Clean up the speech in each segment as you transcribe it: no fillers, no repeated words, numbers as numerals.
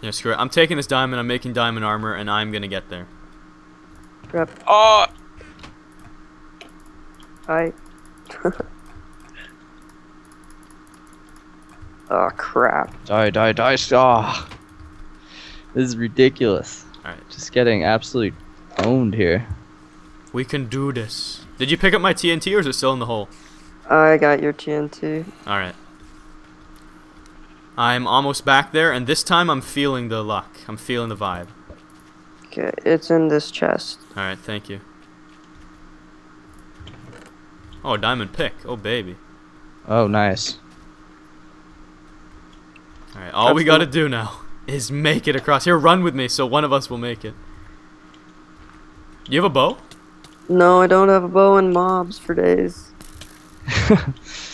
Yeah, screw it. I'm taking this diamond, I'm making diamond armor, and I'm gonna get there. Crap. Oh! Hi. Oh, crap. Die, die, die. Oh. This is ridiculous. Alright. Just getting absolutely owned here. We can do this. Did you pick up my TNT or is it still in the hole? I got your TNT. Alright. I'm almost back there and this time I'm feeling the luck. I'm feeling the vibe. Okay, it's in this chest. Alright, thank you. Oh, diamond pick. Oh, baby. Oh, nice. Alright, all we gotta do now is make it across. Here, run with me so one of us will make it. You have a bow? No, I don't have a bow and mobs for days.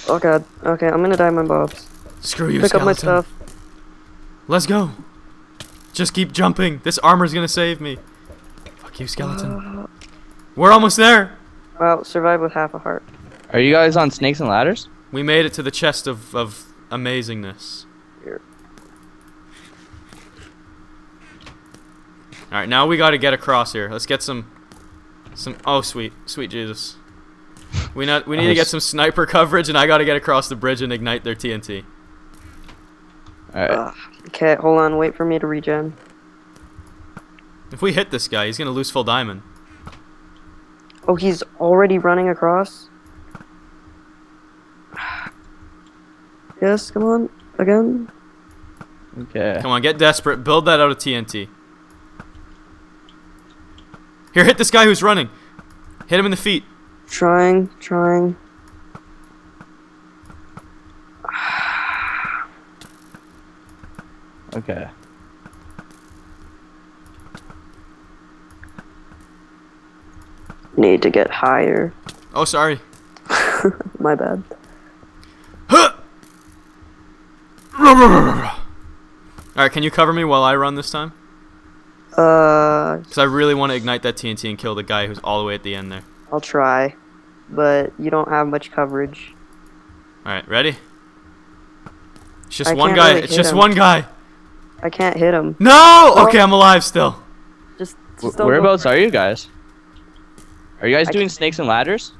Oh god. Okay, I'm gonna diamond mobs. Screw you, Pick up my stuff. Let's go. Just keep jumping. This armor's gonna save me. Fuck you, skeleton. We're almost there. Wow, survive with half a heart. Are you guys on snakes and ladders? We made it to the chest of amazingness. Here. Alright, now we gotta get across here. Let's get some oh sweet. Sweet Jesus. We need to get some sniper coverage and I gotta get across the bridge and ignite their TNT. Alright. Okay, hold on, wait for me to regen. If we hit this guy, he's gonna lose full diamond. Oh, he's already running across? Yes, come on. Again? Okay. Come on, get desperate. Build that out of TNT. Here, hit this guy who's running. Hit him in the feet. Trying, trying. Okay. Need to get higher. Oh, sorry. My bad. Alright, can you cover me while I run this time? Because I really want to ignite that TNT and kill the guy who's all the way at the end there. I'll try, but you don't have much coverage. Alright, ready? It's just one guy. It's just one guy. I can't hit him. No! Okay, I'm alive still. Just whereabouts are you guys? Are you guys doing snakes and ladders?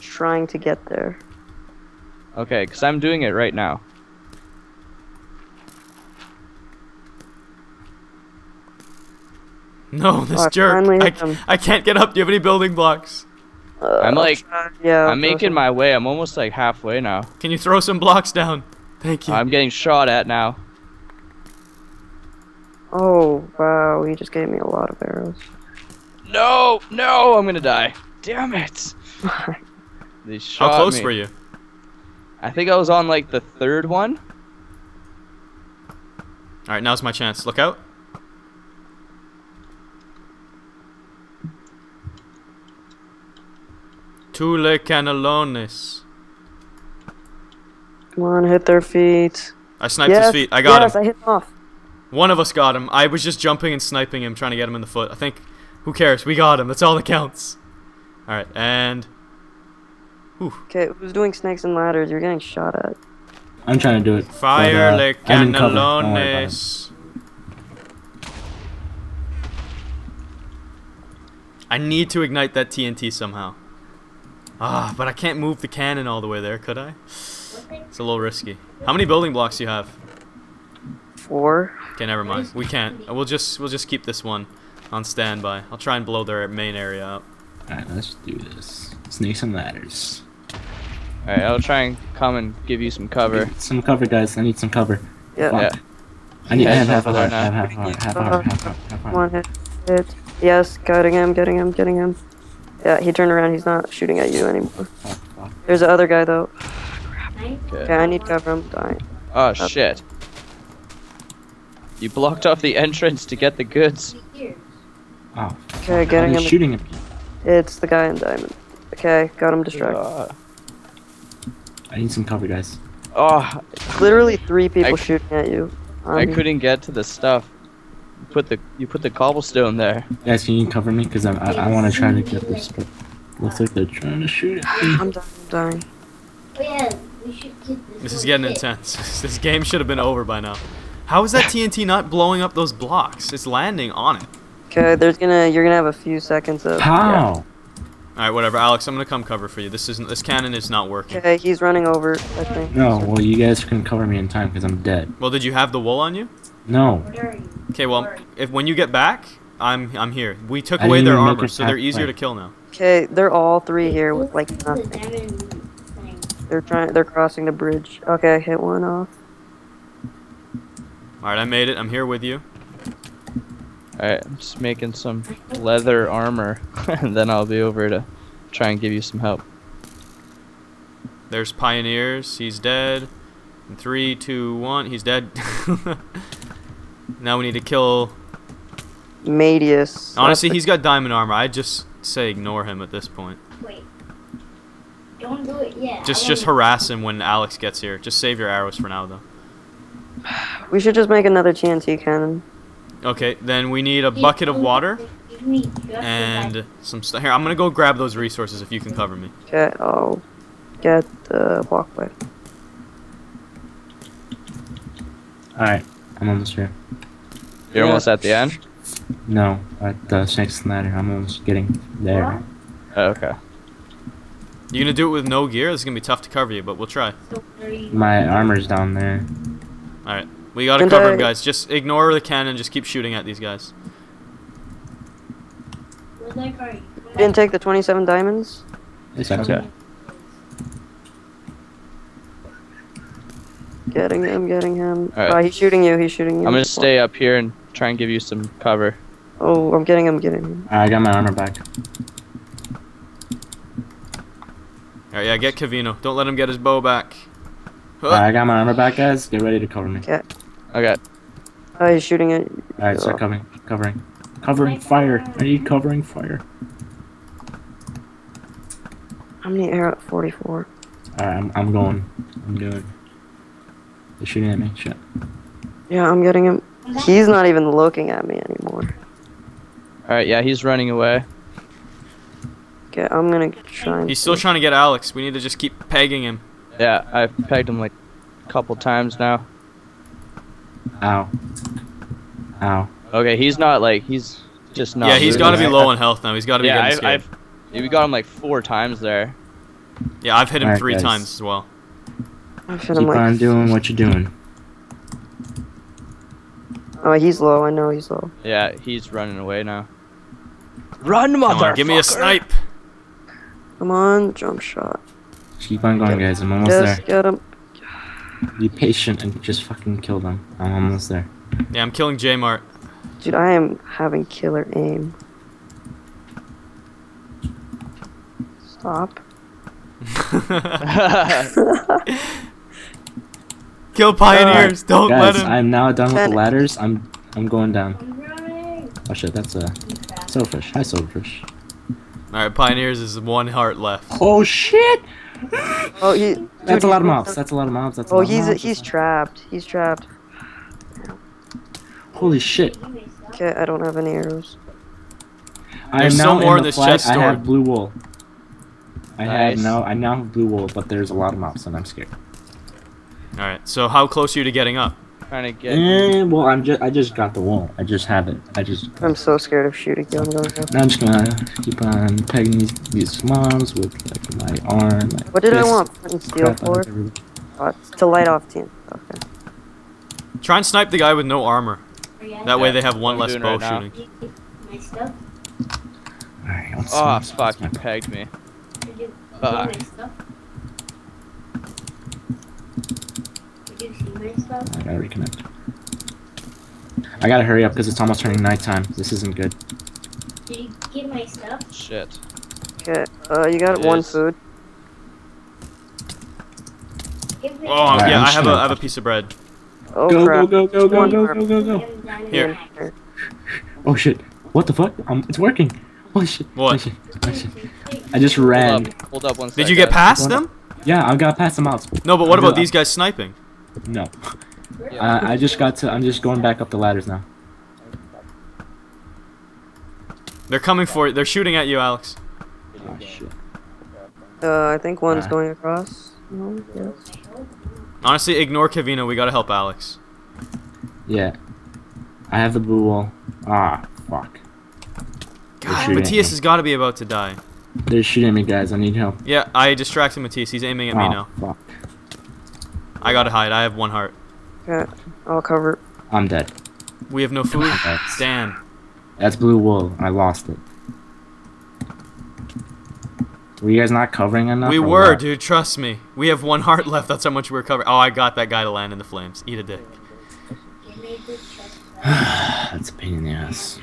Trying to get there. Okay, because I'm doing it right now. No, this jerk. I can't get up. Do you have any building blocks? I'm like, yeah, I'm making my way. I'm almost like halfway now. Can you throw some blocks down? Thank you. I'm getting shot at now. Oh, wow. He just gave me a lot of arrows. No, no, I'm gonna die. Damn it. They shot me. How close were you? I think I was on like the third one. Alright, now's my chance. Look out. Tule canelones. Come on, hit their feet. I sniped his feet. I got him. Yes, I hit him off. One of us got him. I was just jumping and sniping him, trying to get him in the foot. I think, who cares? We got him. That's all that counts. Alright, and... Okay, who's doing snakes and ladders? You're getting shot at. I'm trying to do it. Fire le canelones. I need to ignite that TNT somehow. Ah, but I can't move the cannon all the way there, could I? It's a little risky. How many building blocks do you have? 4. Okay, never mind. We can't. We'll just keep this one on standby. I'll try and blow their main area up. Alright, let's do this. Snakes and ladders. Alright, I'll try and come and give you some cover. Some cover, guys. I need some cover. Yeah. I have half a heart. I have half a heart. Half a heart. Yes, getting him. Yeah, he turned around. He's not shooting at you anymore. There's the other guy, though. Okay, I need cover. I'm dying. Oh, shit. You blocked off the entrance to get the goods. Oh. Okay, getting him. Shooting him. It's the guy in diamond. Okay, got him distracted. I need some cover, guys. Oh. Literally 3 people shooting at you. I couldn't get to the stuff. You put the cobblestone there. Guys, can you cover me? Because I want to try to get this. But looks like they're trying to shoot at me. I'm dying. Oh, yeah, we should get this. This is getting intense. This game should have been over by now. How is that TNT not blowing up those blocks? It's landing on it. Okay, you're gonna have a few seconds of. How? Yeah. All right, whatever, Alex. I'm gonna come cover for you. This cannon is not working. Okay, he's running over. I think. No, well, you guys couldn't cover me in time because I'm dead. Well, did you have the wool on you? No. Okay, well, when you get back, I'm here. We took away their armor, so they're easier to kill now. Okay, they're all three here with like nothing. They're crossing the bridge. Okay, I hit one off. Alright, I made it. I'm here with you. Alright, I'm just making some leather armor, and then I'll be over to try and give you some help. There's Pioneers. He's dead. In 3, 2, 1. He's dead. Now we need to kill... Madius. Honestly, he's got diamond armor. I just say ignore him at this point. Wait. Don't do it yet. Just harass him when Alex gets here. Just save your arrows for now, though. We should just make another TNT cannon. Okay, then we need a bucket of water and some stuff. Here, I'm gonna go grab those resources if you can cover me. Okay, I'll get the walkway. Alright, I'm almost here. You're almost at the end? No, at the sixth ladder. I'm almost getting there. Oh, okay. You gonna do it with no gear? It's gonna be tough to cover you, but we'll try. My armor's down there. Alright, we gotta cover him, guys. Just ignore the cannon, just keep shooting at these guys. Didn't take the 27 diamonds? It's okay. Getting him, getting him. Right. He's shooting you, he's shooting you. I'm gonna stay up here and try and give you some cover. Oh, I'm getting him, getting him. I got my armor back. Alright, yeah, get Cavino. Don't let him get his bow back. I got my armor back, guys. Get ready to cover me. Okay. Okay. Oh, he's shooting it. Alright, start covering. Covering. Covering fire. I need covering fire. I'm near arrow at 44. Alright, I'm going. I'm doing. They're shooting at me. Shit. Yeah, I'm getting him. He's not even looking at me anymore. Alright, yeah, he's running away. Okay, I'm gonna try and... He's still trying to get Alex. We need to just keep pegging him. Yeah, I've pegged him like a couple times now. Ow. Ow. Okay, he's not like, he's just not... Yeah, he's got to be low on health now. He's got to be getting scared. We got him like 4 times there. Yeah, I've hit him 3 times as well. I've hit him like... Keep on doing what you're doing. Oh, he's low. I know he's low. Yeah, he's running away now. Run, motherfucker! Come on, give me a snipe! Come on, jump shot. Keep on going, guys. I'm almost there. Get him. Be patient and just fucking kill them. I'm almost there. Yeah, I'm killing J-Mart. Dude, I am having killer aim. Stop. Kill Pioneers. Don't guys, let him. I'm now done with the ladders. I'm going down. Oh shit, that's a silverfish. Hi, silverfish. All right, Pioneers is 1 heart left. Oh shit. Oh, that's a lot of mobs. That's a lot of mobs. That's a lot of mobs. He's trapped. He's trapped. Holy shit. Okay, I don't have any arrows. There's no more in this chest. I have blue wool. I now have blue wool, but there's a lot of mobs, and I'm scared. All right. So how close are you to getting up? Trying to get. Well, I just got the wool. I just have it. I'm so scared of shooting you. I'm just gonna keep on pegging these mobs with like my arm. My what did fist. I want? Flint and steel for? To light off team. Okay. Try and snipe the guy with no armor. That way they have one less bow shooting. Alright, oh fuck! You pegged me. Fuck. I gotta reconnect. I gotta hurry up because it's almost turning nighttime. This isn't good. Did you get my stuff? Shit. Okay, you got one food. Oh, right, yeah, I have a piece of bread. Oh, go, go, go, go, go, go, go, go, go. Here. Oh, shit. What the fuck? It's working. Holy shit. What? I just ran. Hold up one second. Did you get past them? Yeah, I got past them out. No, but what about these guys sniping? No. I just got to... I'm just going back up the ladders now. They're coming for you. They're shooting at you, Alex. Oh, shit. I think one's going across. No, yes. Honestly, ignore Cavino. We gotta help Alex. Yeah. I have the blue wall. Ah, fuck. God, Matthias has got to be about to die. They're shooting me, guys. I need help. Yeah, I distracted Matthias. He's aiming at me now. Fuck. I gotta hide. I have one heart. Yeah, I'll cover. I'm dead. We have no food? Damn. That's blue wool. I lost it. Were you guys not covering enough? We were, dude. Trust me. We have one heart left. That's how much we were covering. Oh, I got that guy to land in the flames. Eat a dick. That's a pain in the ass.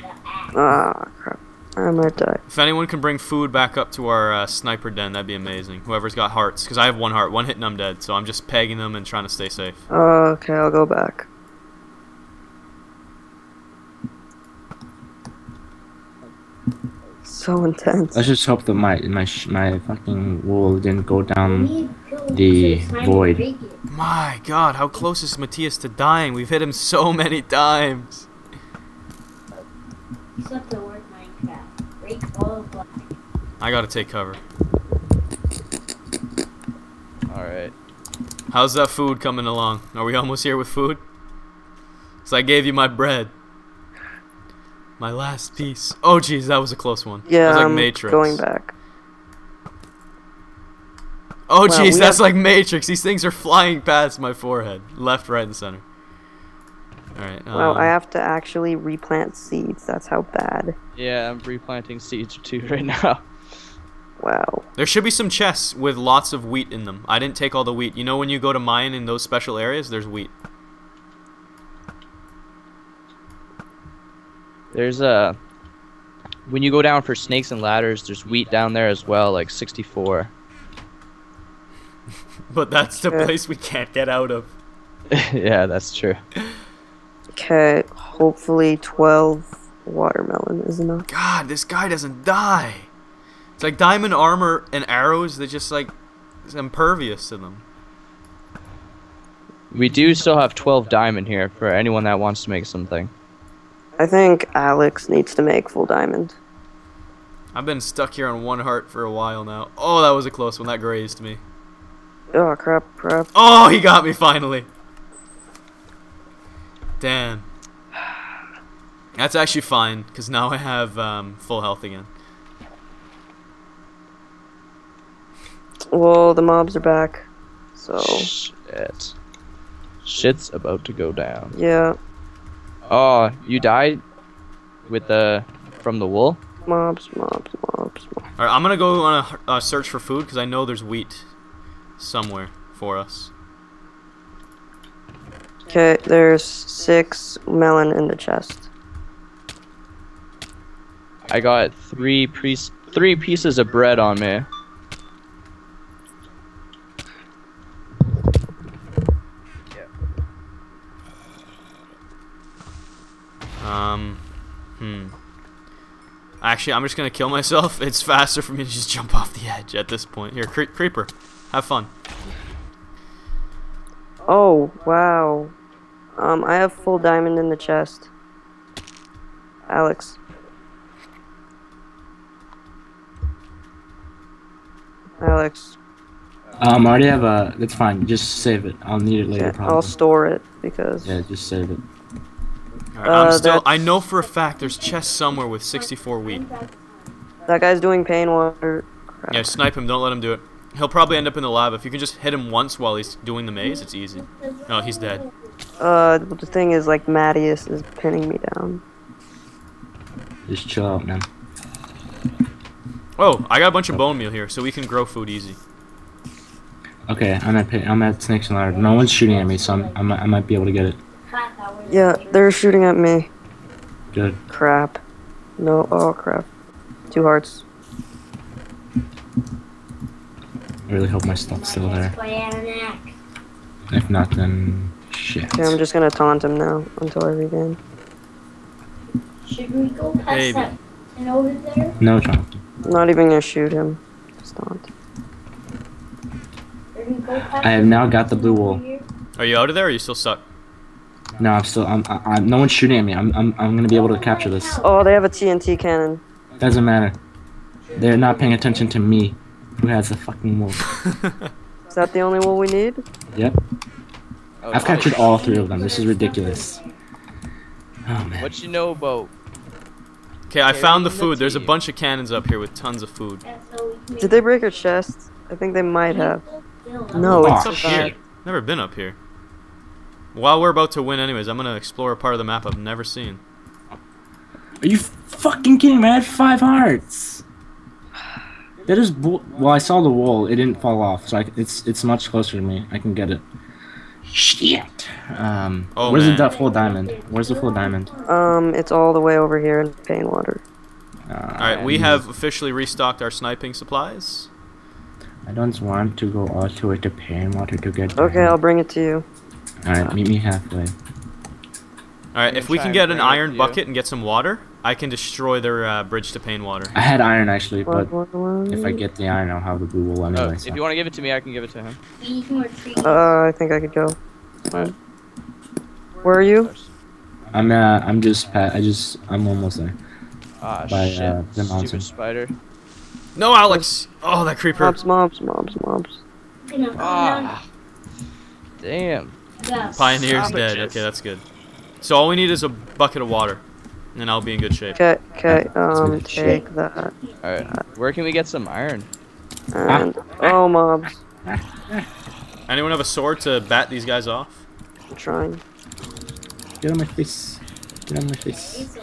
Ah, crap. I might die. If anyone can bring food back up to our sniper den, that'd be amazing. Whoever's got hearts. Because I have one heart. One hit and I'm dead. So I'm just pegging them and trying to stay safe. Okay, I'll go back. So intense. Let's just hope that my fucking wall didn't go down the void. My God, how close is Matthias to dying? We've hit him so many times. I gotta take cover. All right. How's that food coming along? Are we almost here with food? So I gave you my bread. My last piece. Oh, jeez, that was a close one. Yeah, that was like Matrix. Going back. Oh, jeez, wow, that's like Matrix. These things are flying past my forehead. Left, right, and center. All right. Wow, I have to actually replant seeds. That's how bad. Yeah, I'm replanting seeds, too, right now. Wow. There should be some chests with lots of wheat in them. I didn't take all the wheat. You know when you go to mine in those special areas, there's wheat. There's a, when you go down for snakes and ladders, there's wheat down there as well, like 64. But that's the place we can't get out of. Yeah, that's true. Okay, hopefully 12 watermelon is enough. God, this guy doesn't die. It's like diamond armor and arrows, they're just like impervious to them. We do still have 12 diamond here for anyone that wants to make something. I think Alex needs to make full diamond. I've been stuck here on one heart for a while now. Oh, that was a close one. That grazed me. Oh, crap. Oh, he got me finally. Damn. That's actually fine, because now I have full health again. Well, the mobs are back. So. Shit. Shit's about to go down. Yeah. Oh, you died with the from the wool? Mobs. All right, I'm gonna go on a search for food because I know there's wheat somewhere for us. Okay, there's 6 melon in the chest. I got three pieces of bread on me. Actually, I'm just gonna kill myself. It's faster for me to just jump off the edge at this point. Here, creeper, have fun. Oh wow, I have full diamond in the chest. Alex. I already have a. That's fine. Just save it. I'll need it later. Okay, I'll store it because. Yeah, just save it. Right, I'm still, I know for a fact there's chests somewhere with 64 wheat. That guy's doing pain water. Crap. Yeah, snipe him. Don't let him do it. He'll probably end up in the lava. If you can just hit him once while he's doing the maze, it's easy. No, he's dead. The thing is, like, Matthias is pinning me down. Just chill out, man. Oh, I got a bunch of bone meal here, so we can grow food easy. Okay, I'm at snakes and ladders. No one's shooting at me, so I might be able to get it. Yeah, they're shooting at me. Good. Crap. No, oh crap. 2 hearts. I really hope my stuff's still there. If not, then shit. Okay, I'm just gonna taunt him now until I regain. Should we go past that and over there? No, Jonathan. I'm not even gonna shoot him. Just taunt. I have now got the blue wool. Are you out of there or are you still stuck? No, I'm still. I'm. No one's shooting at me. I'm gonna be able to capture this. Oh, they have a TNT cannon. Doesn't matter. They're not paying attention to me, who has the fucking wool. Is that the only wool we need? Yep. I've captured all 3 of them. This is ridiculous. Oh, man. What you know about? Okay, I found the food. There's a bunch of cannons up here with tons of food. Did they break our chests? I think they might have. No, it's up here. Never been up here. While we're about to win anyways, I'm going to explore a part of the map I've never seen. Are you fucking kidding me? I had 5 hearts. That is bull. Well, I saw the wall. It didn't fall off, so it's much closer to me. I can get it. Shit. Oh, where's the full diamond? Where's the full diamond? It's all the way over here in Pain Water. All right, we have officially restocked our sniping supplies. I don't want to go all the way to Pain Water to get. Okay, I'll bring it to you. All right, meet me halfway. All right, if we can get an iron bucket and get some water, I can destroy their bridge to Pain Water. I had iron actually, but if I get the iron, I'll have the blue wool anyway. If you want to give it to me, I can give it to him. I think I could go. All right. Where are you? I'm almost there. Ah, shit. The mountain. Stupid spider. No, Alex. Oh, that creeper. Mobs. Ah. Damn. Pioneer's dead. Okay, that's good. So all we need is a bucket of water, and I'll be in good shape. Okay, take that. Alright, where can we get some iron? And, oh, mobs. Anyone have a sword to bat these guys off? I'm trying. Get on my face. Get on my face.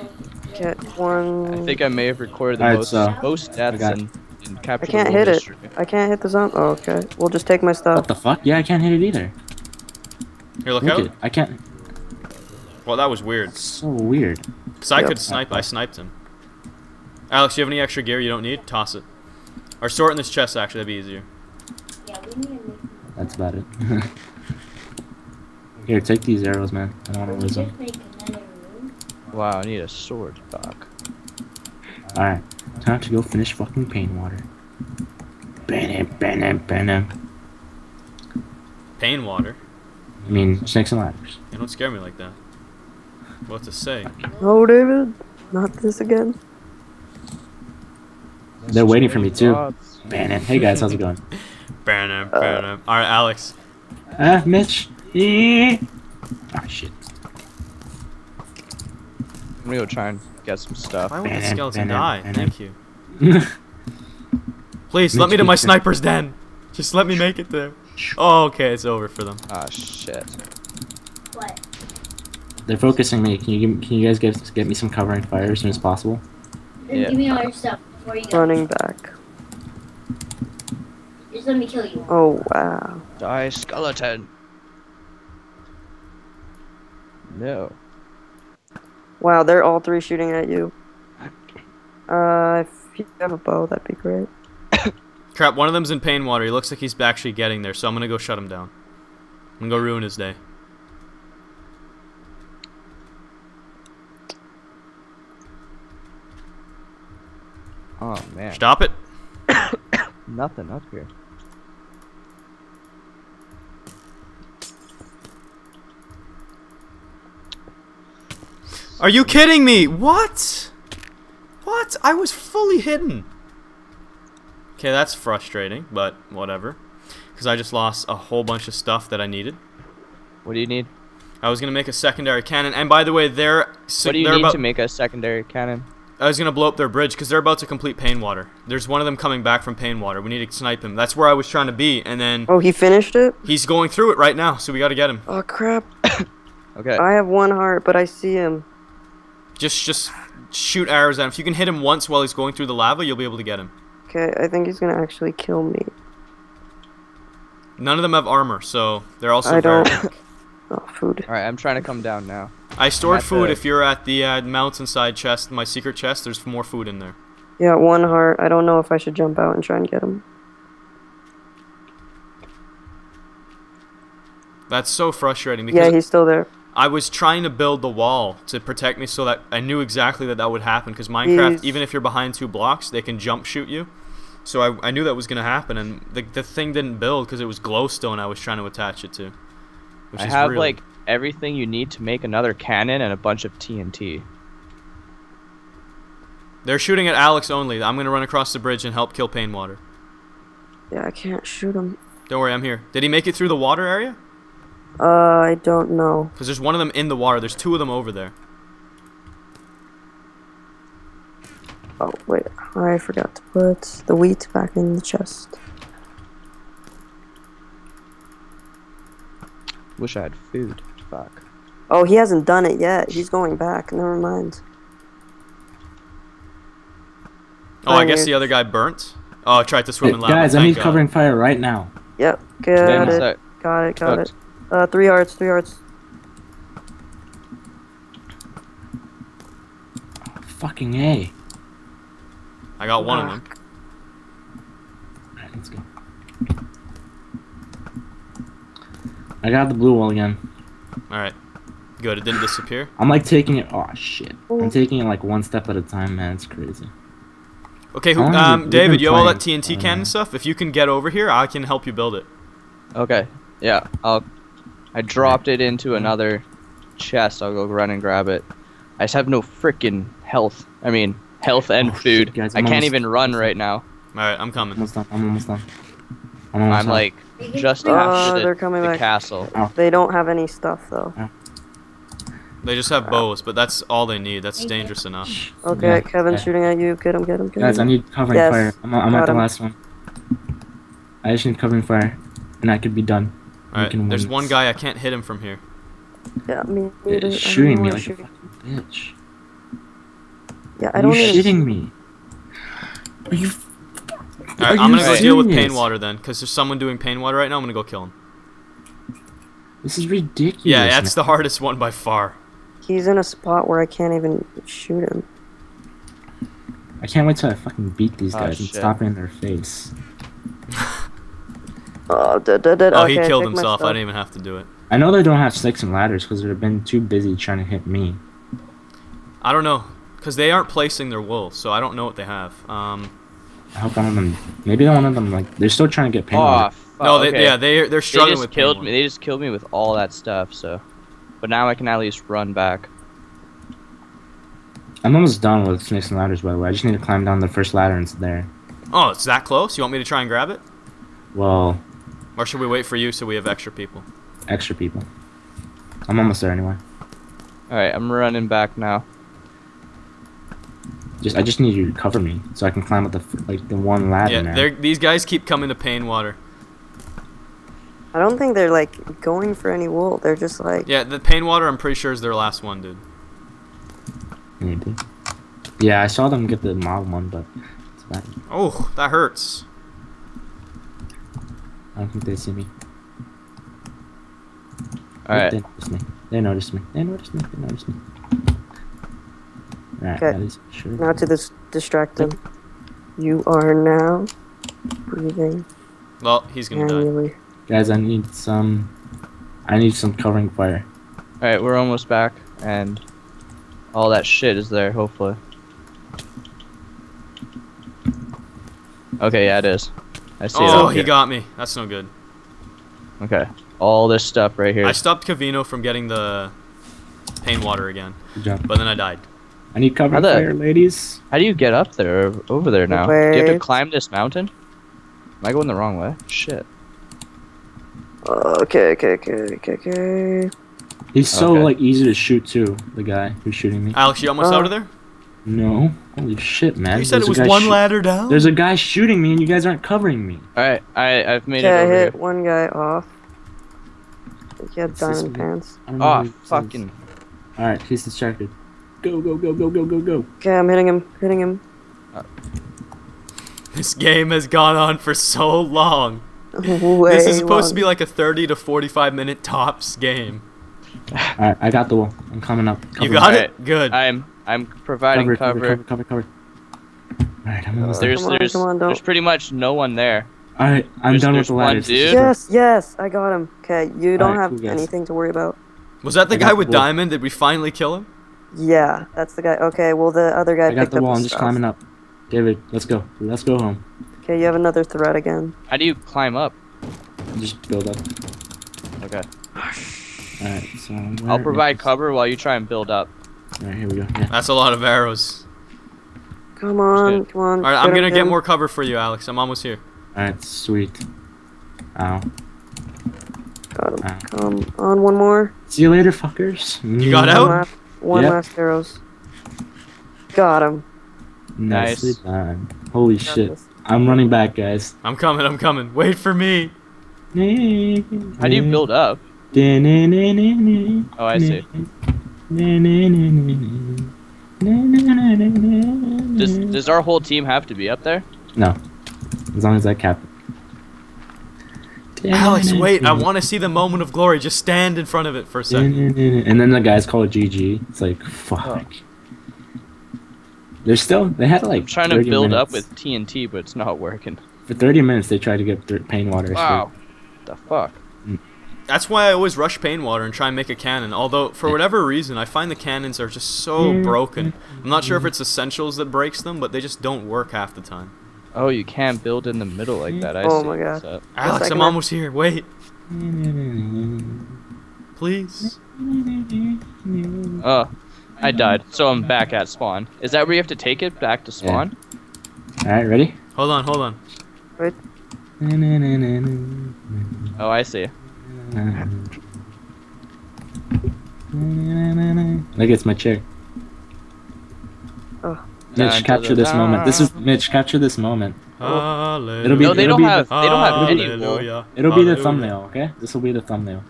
Get one... I think I may have recorded the most deaths in Capture. I can't hit it. I can't hit the zone. Oh, okay. We'll just take my stuff. What the fuck? Yeah, I can't hit it either. Here, look out. It. I can't... Well, that was weird. That's so weird. Because I could snipe. I sniped him. Alex, you have any extra gear you don't need? Toss it. Or sort in this chest, actually. That'd be easier. That's about it. Here, take these arrows, man. I don't want to lose them. Wow, I need a sword. Fuck. Alright. Time to go finish fucking Pain Water. Bam. Pain Water? I mean, snakes and ladders. You don't scare me like that. What to say? No, David. Not this again. They're waiting for me, too. Bannon. Hey, guys. How's it going? Bannon. All right, Alex. Mitch. Oh, shit. I'm going to go try and get some stuff. Why won't the skeleton die? Thank you. Please, let me to my sniper's den. Just let me make it there. Oh, okay. It's over for them. Ah, shit. What? They're focusing me. Can you guys get me some covering fire as soon as possible? Yeah. Give me all your stuff before you go. Running back. Just let me kill you. Oh, wow. Die, skeleton. No. Wow, they're all three shooting at you. If you have a bow, that'd be great. Crap, one of them's in Pain Water. He looks like he's actually getting there, so I'm gonna go shut him down. I'm gonna go ruin his day. Oh, man. Stop it. Nothing up here. Are you kidding me? What? What? I was fully hidden. Okay, that's frustrating, but whatever. Because I just lost a whole bunch of stuff that I needed. What do you need? I was going to make a secondary cannon. And by the way, what do you need to make a secondary cannon? I was going to blow up their bridge because they're about to complete Pain Water. There's one of them coming back from Pain Water. We need to snipe him. That's where I was trying to be, and then... Oh, he finished it? He's going through it right now, so we got to get him. Oh, crap. Okay. I have 1 heart, but I see him. Just shoot arrows at him. If you can hit him once while he's going through the lava, you'll be able to get him. Okay, I think he's going to actually kill me. None of them have armor, so they're also... I don't... Oh, food. Alright, I'm trying to come down now. I stored food. If you're at the mountainside chest, my secret chest, there's more food in there. Yeah, 1 heart. I don't know if I should jump out and try and get him. That's so frustrating. Because yeah, he's still there. I was trying to build the wall to protect me so that I knew exactly that would happen. Because Minecraft, even if you're behind 2 blocks, they can jump shoot you. So I knew that was going to happen. And the thing didn't build because it was glowstone I was trying to attach it to. I have, like, everything you need to make another cannon and a bunch of TNT. They're shooting at Alex only. I'm going to run across the bridge and help kill Pain Water. Yeah, I can't shoot him. Don't worry, I'm here. Did he make it through the water area? I don't know. Because there's one of them in the water. There's 2 of them over there. Oh, wait, I forgot to put the wheat back in the chest. Wish I had food. Fuck. Oh, he hasn't done it yet. He's going back. Never mind. Oh, I guess the other guy burnt. Oh, I tried to swim in lava. Guys, I need covering fire right now. Yep, got it. Got it, got it. 3 hearts, 3 hearts. Oh, fucking A. I got one of them. Alright, let's go. I got the blue wall again. Alright. Good, it didn't disappear. I'm like taking it. Oh shit. I'm taking it like one step at a time, man. It's crazy. Okay, who, David, you have all that TNT cannon stuff? If you can get over here, I can help you build it. Okay. Yeah, I dropped it into another chest. I'll go run and grab it. I just have no frickin' health. I mean, health and food. Shit, guys, I can't even run right now. Alright, I'm coming. I'm almost done. I'm almost done. I'm like just after the castle. Oh. They don't have any stuff though. Yeah. They just have bows, but that's all they need. That's dangerous enough. Okay, yeah. Kevin's shooting at you. Get him, get him, get him. Guys, I need covering fire. I'm at the last one. I just need covering fire, and I could be done. Alright, there's one guy. I can't hit him from here. Yeah, me. It's shooting me like a fucking bitch. Yeah, I don't know. You're shitting me. Are you? Alright, I'm gonna go deal with pain water then, because there's someone doing pain water right now. I'm gonna go kill him. This is ridiculous. Yeah, that's the hardest one by far. He's in a spot where I can't even shoot him. I can't wait till I fucking beat these guys and stop it in their face. Oh, he killed himself. I didn't even have to do it. I know they don't have sticks and ladders because they've been too busy trying to hit me. I don't know, because they aren't placing their wool, so I don't know what they have. I hope one of them. Maybe one of them like they're still trying to get pain. Oh, no, they're struggling with pain. They just killed me with all that stuff. So. But now I can at least run back. I'm almost done with snakes and ladders, by the way. I just need to climb down the first ladder and it's there. Oh, it's that close? You want me to try and grab it? Well... Or should we wait for you so we have extra people? Extra people. I'm almost there anyway. Alright, I'm running back now. I just need you to cover me so I can climb up the one ladder now. Yeah, these guys keep coming to pain water. I don't think they're like going for any wool. They're just like the pain water. I'm pretty sure is their last one, dude. Maybe. Yeah, I saw them get the mob one, but it's bad. Oh, that hurts. I don't think they see me. All right. They noticed me. They noticed me. They noticed me. They noticed me. All right. Okay. Sure. Now to distract them. You are now breathing. Well, he's gonna die. Guys, I need some covering fire. Alright, we're almost back, and all that shit is there, hopefully. Okay, yeah, it is. I see it. Oh, he got me. That's no good. Okay, all this stuff right here. I stopped Cavino from getting the pain water again, but then I died. I need covering fire, ladies. How do you get up there, over there now? Do you have to climb this mountain? Am I going the wrong way? Shit. Okay. He's so like easy to shoot too. The guy who's shooting me. Alex, you almost out of there? No. Holy shit, man! You said it was one ladder down. There's a guy shooting me, and you guys aren't covering me. All right, I've made it over here. I hit one guy off. He had diamond pants. Oh, fucking! All right, he's distracted. Go. Okay, I'm hitting him. Hitting him. This game has gone on for so long. This is supposed to be like a 30 to 45 minute tops game. Alright, I got the wall. I'm coming up. You got it? Good. I'm providing cover. Alright, I'm almost there. There's pretty much no one there. Alright, I'm done with the ladders. Yes, I got him. Okay, you don't have anything to worry about. Was that the guy with diamond? Did we finally kill him? Yeah, that's the guy. Okay, well the other guy picked up the wall. I'm just climbing up. David, let's go. Let's go home. Okay, you have another threat again. How do you climb up? Just build up. Okay. Alright, so I'll provide cover while you try and build up. Alright, here we go. Yeah. That's a lot of arrows. Come on, come on. Alright, I'm gonna get more cover for you, Alex. I'm almost here. Alright, sweet. Ow. Got him. Ow. Come on, one more. See you later, fuckers. You got out? One last arrows. Got him. Nice. Nicely done. Holy shit. I'm running back, guys. I'm coming. Wait for me. How do you build up? Oh, I see. Does our whole team have to be up there? No. As long as I cap it. Alex, wait. I want to see the moment of glory. Just stand in front of it for a second. And then the guys call it GG. It's like, fuck. Oh. They had like. I'm trying to build up with TNT, but it's not working. For 30 minutes, they tried to get paint water. Wow. The fuck? That's why I always rush paint water and try and make a cannon. Although, for whatever reason, I find the cannons are just so broken. I'm not sure if it's essentials that breaks them, but they just don't work half the time. Oh, you can't build in the middle like that. Oh my god. Alex, I'm almost here. Wait. Please. Oh, I died, so I'm back at spawn. Is that where you have to take it? Back to spawn? Yeah. Alright, ready? Hold on. Wait. Oh, I see. Look, it's my chair. Oh. Mitch, capture this moment. This is Mitch. Capture this moment. Hallelujah. It'll be. No, they don't have any. It'll be the thumbnail. Okay, this will be the thumbnail.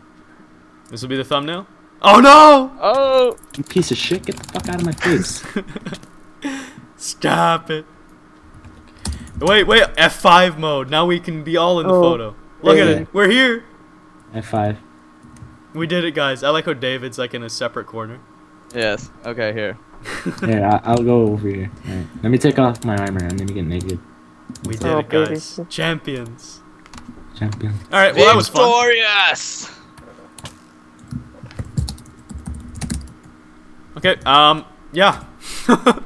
This will be the thumbnail. Oh no! Oh! You piece of shit! Get the fuck out of my face! Stop it! Wait! F5 mode. Now we can be all in the photo. Look at it. We're here. F5. We did it, guys. I like how David's like in a separate corner. Yes. Okay, here. Yeah, I'll go over here. Right. Let me take off my armor and let me get naked. We did it, guys. Baby. Champions. All right. Well, that was fun. Victorious. Okay. Yeah.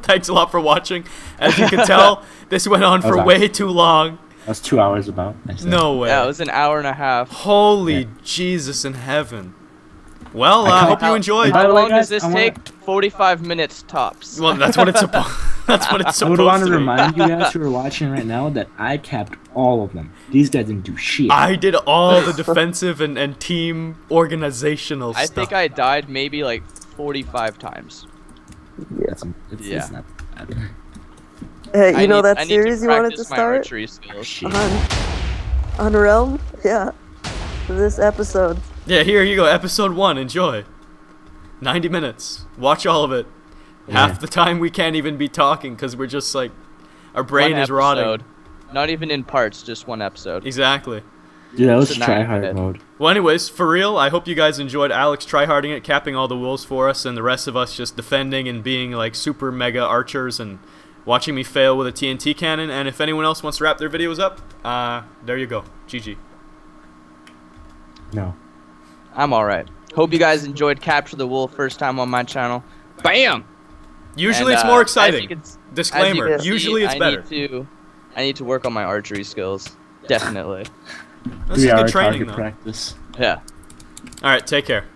Thanks a lot for watching. As you can tell, this went on for way too long. That's 2 hours about. No way. Yeah, it was an hour and a half. Holy Jesus in heaven. Well, I hope you enjoyed. How long does this take? 45 minutes tops. Well, that's what it's supposed to be. I would want to remind you guys who are watching right now that I capped all of them. These guys didn't do shit. I did all the defensive and team organizational stuff. I think I died maybe like 45 times. Yeah. It's not bad. Hey, you know that series you wanted to start? On Realm? Yeah. This episode. Yeah, here you go. Episode 1. Enjoy. 90 minutes. Watch all of it. Yeah. Half the time we can't even be talking because we're just like, our brain is rotting. Not even in parts, just one episode. Exactly. Yeah, that was tryhard mode. Well, anyways, for real, I hope you guys enjoyed Alex tryharding it, capping all the wolves for us, and the rest of us just defending and being like super mega archers and watching me fail with a TNT cannon. And if anyone else wants to wrap their videos up, there you go. GG. No. I'm alright. Hope you guys enjoyed Capture the Wolf, first time on my channel. Bam! Usually it's more exciting. Disclaimer, usually it's better. I need to work on my archery skills. Definitely. That's a good training, though. Practice. Yeah. Alright, take care.